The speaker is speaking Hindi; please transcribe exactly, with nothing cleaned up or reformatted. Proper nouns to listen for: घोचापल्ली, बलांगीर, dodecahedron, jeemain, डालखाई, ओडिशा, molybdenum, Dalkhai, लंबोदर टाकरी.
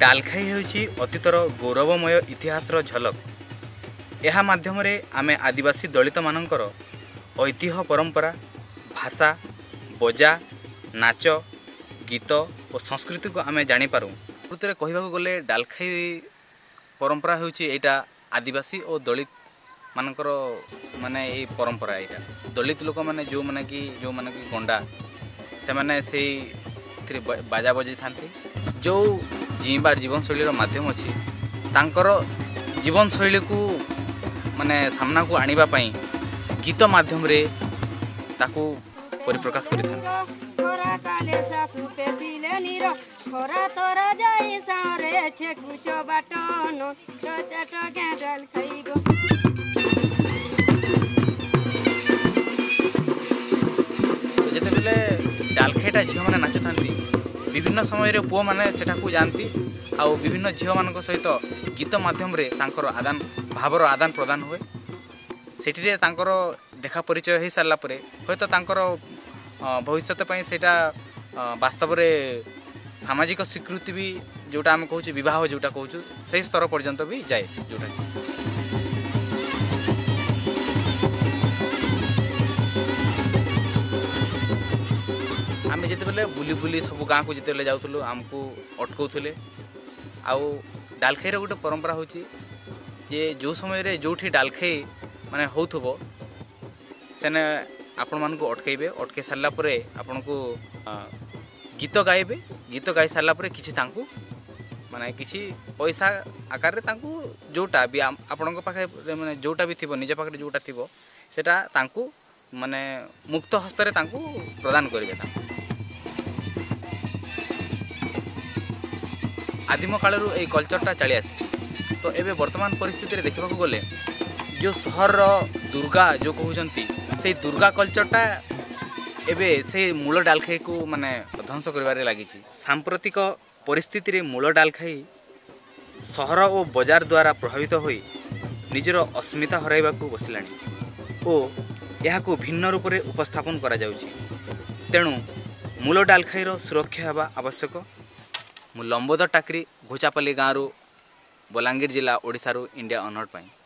डालखाई हेउची अतीतर गौरवमय इतिहास झलक। यह माध्यम रे आमे आदिवासी दलित मानकर ऐतिह्य परंपरा भाषा बजा नाच गीत और संस्कृति को आमे जानी पारू। प्रकृति कहिबाको गले डालखाई परंपरा हेउची एटा आदिवासी और दलित मानकर माने ए परंपरा। एटा दलित लोक माने जो माने कि जो माने कि गंडा से माने सेई बाजा बजाई थांती। जो जीवार जीवन शैली माध्यम अच्छी तांकर जीवन शैली को माने सामना को आनिबा पई गीत माध्यम रे ताकू परिप्रकाश करिथां। डालखाईटा झील मैंने नाचु था विभिन्न समय पुओ मैंने सेठा को जानती आउ विभिन्न झील मान सहित गीत माध्यम रे तांकर आदान भावर आदान प्रदान हुए। सेठिरे तांकर देखा परिचय हो सारा परे होयतो तांकर भविष्य पई सेटा वास्तव में सामाजिक स्वीकृति भी जोटा आम कहूँ बहुत जोटा कहूँ से स्तर पर्यंत भी जाए। जोटा आम जिते बुली बुली सब गाँव को जिते जाऊँ आमको अटकाऊले। आउ डालखाईर गोटे परंपरा हो जो समय जो डालखाई माने हो सेने आपण मानक अटकैबे अटकै सारा पर आपन को गीत गाइबे गीत गाई सारा पर किसी माने किसी पैसा आकार जोटा भी आपण पाखे माने जोटा भी थी निज पाखे जोटा थी सेटा तांकु माने मुक्त हस्तरे तांकु प्रदान करेंगे। आदिम कालू ये कल्चरटा चली आसी तो एबे वर्तमान परिस्थिति रे देखा गले जो सहर दुर्गा जो कहते से दुर्गा कल्चरटा एबे से मूल डालखाई को माने ध्वंस कर लगी। सांप्रतिक परिस्थिति रे मूल डालखाई सहर और बजार द्वारा प्रभावित हो निजर अस्मिता हराइबाकू बसिलाणी ओ यहाकू भिन्न रूप से उपस्थापन करा जाउची। तेणु मूल डालखाईर सुरक्षा हेबा आवश्यक। मु लंबोदर टाकरी घोचापल्ली गाँव बलांगीर जिला ओडिशा रो इंडिया अनहर्ड पाई।